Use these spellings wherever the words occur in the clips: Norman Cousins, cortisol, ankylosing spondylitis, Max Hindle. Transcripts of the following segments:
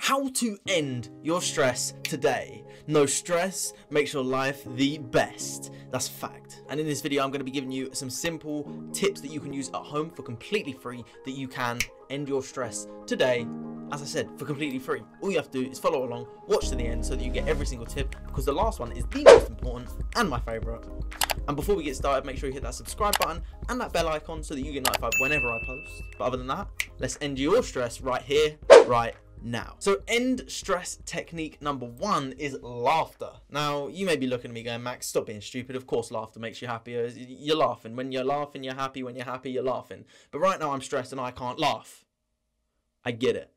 how to end your stress today. No stress makes your life the best. That's fact. And in this video, I'm going to be giving you some simple tips that you can use at home for completely free that you can end your stress today. As I said, for completely free. All you have to do is follow along, watch to the end so that you get every single tip, because the last one is the most important and my favorite. And before we get started, make sure you hit that subscribe button and that bell icon so that you get notified whenever I post. But other than that, let's end your stress right here, right now. So end stress technique number one is laughter. Now, you may be looking at me going, Max, stop being stupid. Of course, laughter makes you happier. You're laughing. When you're laughing, you're happy. When you're happy, you're laughing. But right now I'm stressed and I can't laugh. I get it.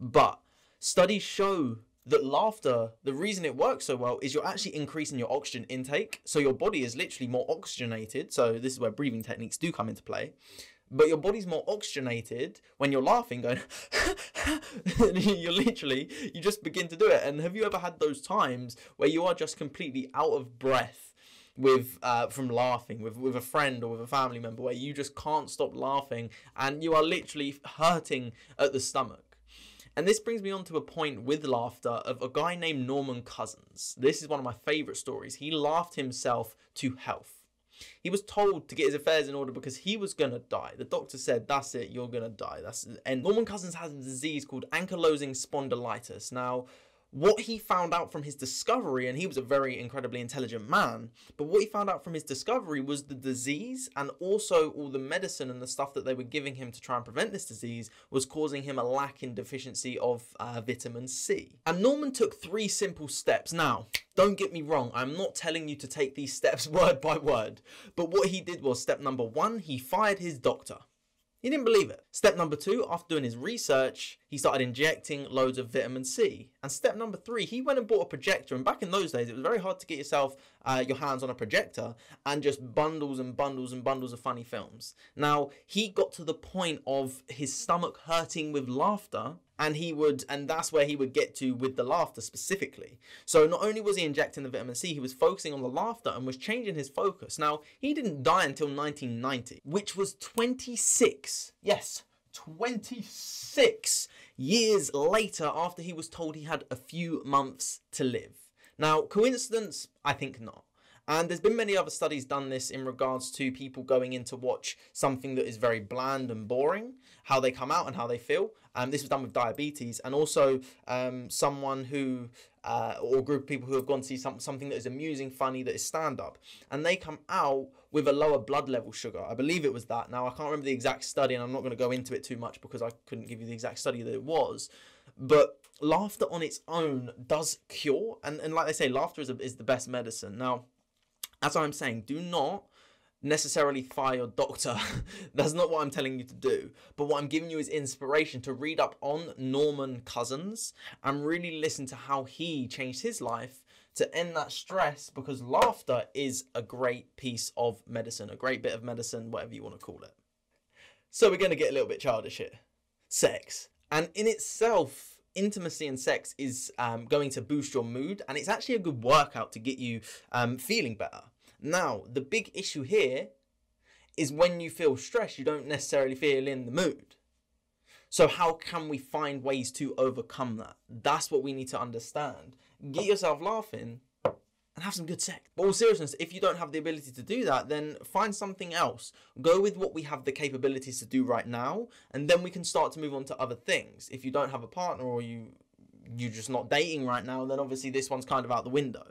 But studies show that laughter, the reason it works so well is you're actually increasing your oxygen intake. So your body is literally more oxygenated. So this is where breathing techniques do come into play. But your body's more oxygenated when you're laughing, going, you just begin to do it. And have you ever had those times where you are just completely out of breath with from laughing with a friend or with a family member, where you just can't stop laughing and you are literally hurting at the stomach? And this brings me on to a point with laughter of a guy named Norman Cousins. This is one of my favorite stories. He laughed himself to health. He was told to get his affairs in order because he was going to die. The doctor said, that's it, you're going to die. That's the end. Norman Cousins has a disease called ankylosing spondylitis. Now, what he found out from his discovery, and he was a very incredibly intelligent man, but what he found out from his discovery was the disease and also all the medicine and the stuff that they were giving him to try and prevent this disease was causing him a lack in deficiency of vitamin C. And Norman took three simple steps. Now, don't get me wrong, I'm not telling you to take these steps word by word, but what he did was step number one, he fired his doctor. He didn't believe it. Step number two, after doing his research, he started injecting loads of vitamin C. And step number three, he went and bought a projector. And back in those days, it was very hard to get yourself your hands on a projector and just bundles and bundles and bundles of funny films. Now, he got to the point of his stomach hurting with laughter, and that's where he would get to with the laughter specifically. So not only was he injecting the vitamin C, he was focusing on the laughter and was changing his focus. Now, he didn't die until 1990, which was 26, yes, 26 years later after he was told he had a few months to live. Now, coincidence? I think not. And there's been many other studies done this in regards to people going in to watch something that is very bland and boring, how they come out and how they feel. This was done with diabetes, and also someone who, or a group of people who have gone to see something that is amusing, funny, that is stand-up, and they come out with a lower blood level sugar. I believe it was that. Now, I can't remember the exact study, and I'm not going to go into it too much because I couldn't give you the exact study that it was, but laughter on its own does cure, and like they say, laughter is the best medicine. Now, as I'm saying, do not necessarily fire your doctor. That's not what I'm telling you to do. But what I'm giving you is inspiration to read up on Norman Cousins and really listen to how he changed his life to end that stress, because laughter is a great piece of medicine, a great bit of medicine, whatever you want to call it. So we're going to get a little bit childish here. Sex. And in itself, intimacy and sex is going to boost your mood, and it's actually a good workout to get you feeling better. Now, the big issue here is when you feel stressed, you don't necessarily feel in the mood. So how can we find ways to overcome that? That's what we need to understand. Get yourself laughing and have some good sex. But all seriousness, if you don't have the ability to do that, then find something else. Go with what we have the capabilities to do right now, and then we can start to move on to other things. If you don't have a partner or you're just not dating right now, then obviously this one's kind of out the window.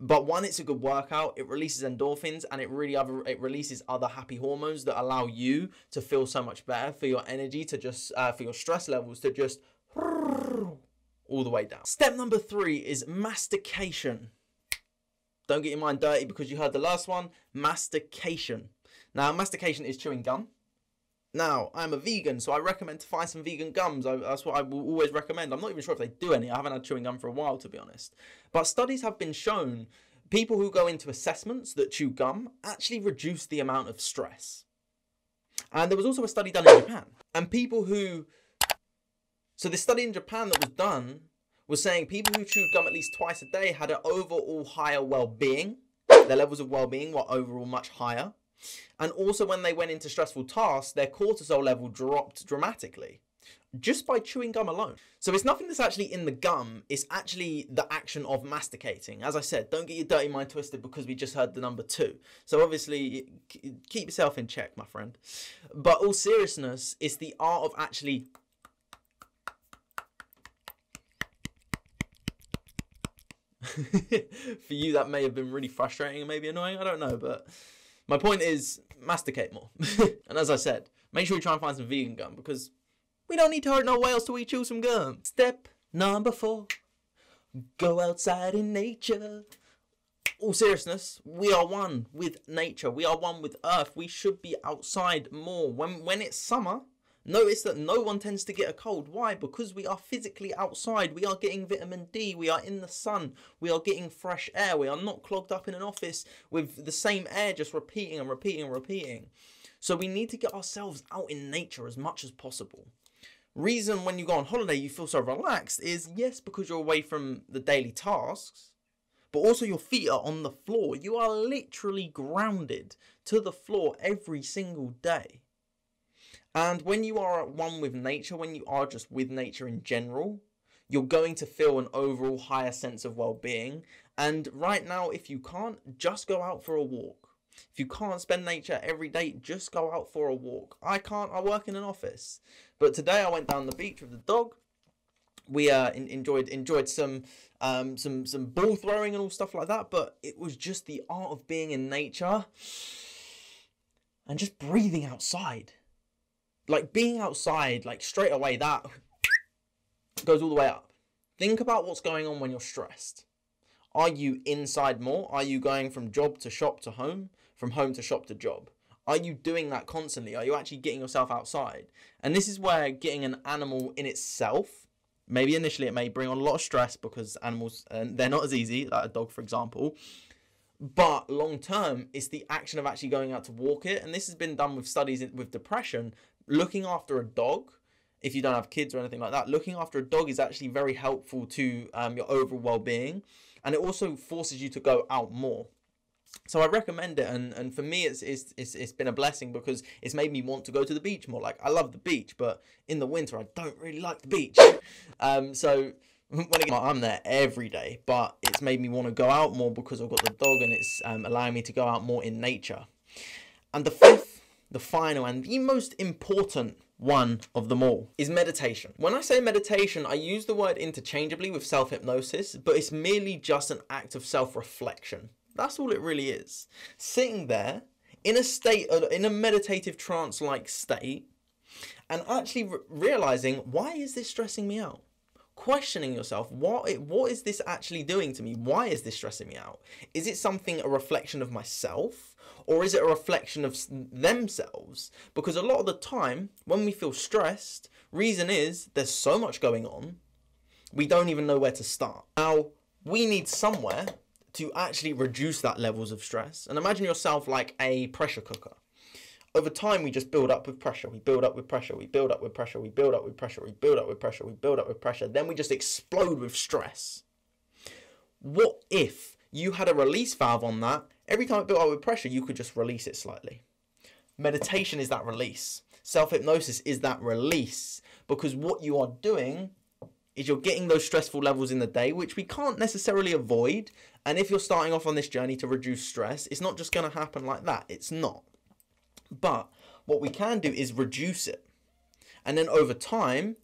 But one, it's a good workout, it releases endorphins, and it releases other happy hormones that allow you to feel so much better, for your energy to just, for your stress levels to just all the way down. Step number three is mastication. Don't get your mind dirty because you heard the last one, mastication. Now, mastication is chewing gum. Now, I'm a vegan, so I recommend to find some vegan gums. That's what I will always recommend. I'm not even sure if they do any. I haven't had chewing gum for a while, to be honest. But studies have been shown people who go into assessments that chew gum actually reduce the amount of stress. And there was also a study done in Japan. And people who... So this study in Japan that was done was saying people who chewed gum at least twice a day had an overall higher well-being. Their levels of well-being were overall much higher. And also when they went into stressful tasks, their cortisol level dropped dramatically. just by chewing gum alone. So it's nothing that's actually in the gum, it's actually the action of masticating. As I said, don't get your dirty mind twisted because we just heard the number 2. So obviously, keep yourself in check, my friend. But all seriousness, it's the art of actually for you, that may have been really frustrating and maybe annoying, I don't know, but my point is, masticate more. And as I said, make sure you try and find some vegan gum because we don't need to hurt no whales till we chew some gum. Step number 4, go outside in nature. All seriousness, we are one with nature. We are one with earth. We should be outside more. When it's summer, notice that no one tends to get a cold. Why? Because we are physically outside. We are getting vitamin D. We are in the sun. We are getting fresh air. We are not clogged up in an office with the same air just repeating and repeating and repeating. So we need to get ourselves out in nature as much as possible. Reason when you go on holiday you feel so relaxed is, yes, because you're away from the daily tasks, but also your feet are on the floor. You are literally grounded to the floor every single day. And when you are at one with nature, when you are just with nature in general, you're going to feel an overall higher sense of well-being. And right now, if you can't, just go out for a walk. If you can't spend nature every day, just go out for a walk. I can't, I work in an office. But today I went down the beach with the dog. We enjoyed some ball throwing and all stuff like that. But it was just the art of being in nature and just breathing outside. Like being outside, like straight away, that goes all the way up. Think about what's going on when you're stressed. Are you inside more? Are you going from job to shop to home? From home to shop to job? Are you doing that constantly? Are you actually getting yourself outside? And this is where getting an animal in itself, maybe initially it may bring on a lot of stress because animals, they're not as easy, like a dog, for example. But long term, it's the action of actually going out to walk it. And this has been done with studies with depression. Looking after a dog, if you don't have kids or anything like that, looking after a dog is actually very helpful to your overall well-being. And it also forces you to go out more. So I recommend it. And for me, it's been a blessing because it's made me want to go to the beach more. Like, I love the beach, but in the winter, I don't really like the beach. So when I get, I'm there every day, but it's made me want to go out more because I've got the dog and it's allowing me to go out more in nature. And the fifth, the final and the most important one of them all is meditation. When I say meditation, I use the word interchangeably with self-hypnosis, but it's merely just an act of self-reflection. That's all it really is. Sitting there in a state, in a meditative trance-like state, and actually realizing, why is this stressing me out? Questioning yourself, what is this actually doing to me? Why is this stressing me out? Is it something, a reflection of myself? Or is it a reflection of themselves? Because a lot of the time, when we feel stressed, reason is there's so much going on, we don't even know where to start. Now, we need somewhere to actually reduce that levels of stress. And imagine yourself like a pressure cooker. Over time, we just build up with pressure, we build up with pressure, we build up with pressure, we build up with pressure, we build up with pressure, we build up with pressure, then we just explode with stress. What if you had a release valve on that? Every time it built up with pressure, you could just release it slightly. Meditation is that release. Self-hypnosis is that release. Because what you are doing is you're getting those stressful levels in the day, which we can't necessarily avoid. And if you're starting off on this journey to reduce stress, it's not just going to happen like that. It's not. But what we can do is reduce it. And then over time,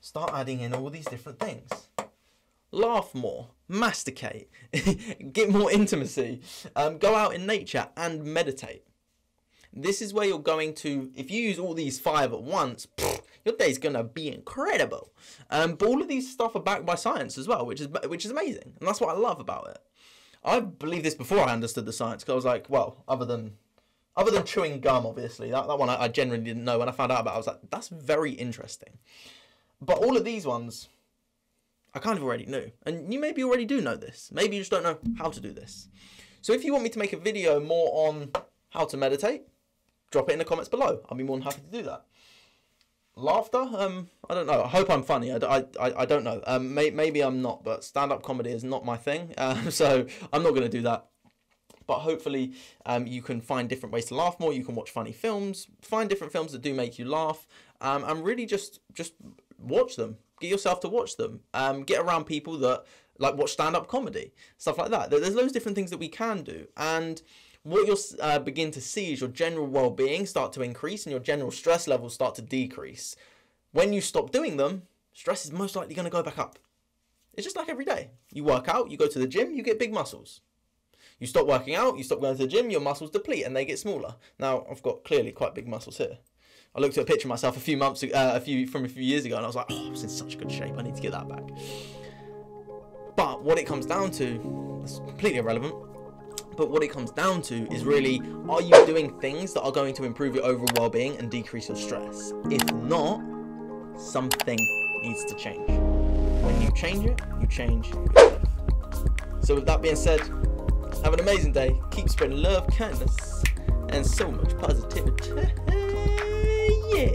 start adding in all these different things. Laugh more, masticate, get more intimacy, go out in nature and meditate. This is where you're going to, if you use all these 5 at once, your day's going to be incredible. But all of these stuff are backed by science as well, which is amazing. And that's what I love about it. I believed this before I understood the science because I was like, well, other than chewing gum, obviously. That one I generally didn't know. When I found out about it, I was like, that's very interesting. But all of these ones, I kind of already knew. And you maybe already do know this. Maybe you just don't know how to do this. So if you want me to make a video more on how to meditate, drop it in the comments below. I'll be more than happy to do that. Laughter? I don't know. I hope I'm funny. I don't know. Maybe I'm not, but stand-up comedy is not my thing. So I'm not going to do that. But hopefully you can find different ways to laugh more. You can watch funny films, find different films that do make you laugh. and really just watch them. Get yourself to watch them. Get around people that like watch stand-up comedy, stuff like that. There's loads of different things that we can do, and what you'll begin to see is your general well-being start to increase and your general stress levels start to decrease. When you stop doing them, stress is most likely going to go back up. It's just like every day. You work out, you go to the gym, you get big muscles. You stop working out, you stop going to the gym, your muscles deplete and they get smaller. Now, I've got clearly quite big muscles here. I looked at a picture of myself a few years ago, and I was like, oh, I was in such good shape, I need to get that back. But what it comes down to, it's completely irrelevant, but what it comes down to is really, are you doing things that are going to improve your overall well-being and decrease your stress? If not, something needs to change. When you change it, you change yourself. So with that being said, have an amazing day. Keep spreading love, kindness, and so much positivity. Yeah.